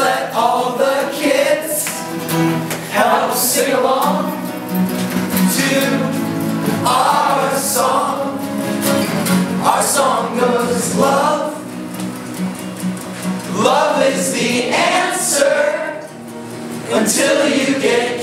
let all the kids help sing along to our song. Our song goes, love, love is the answer until you get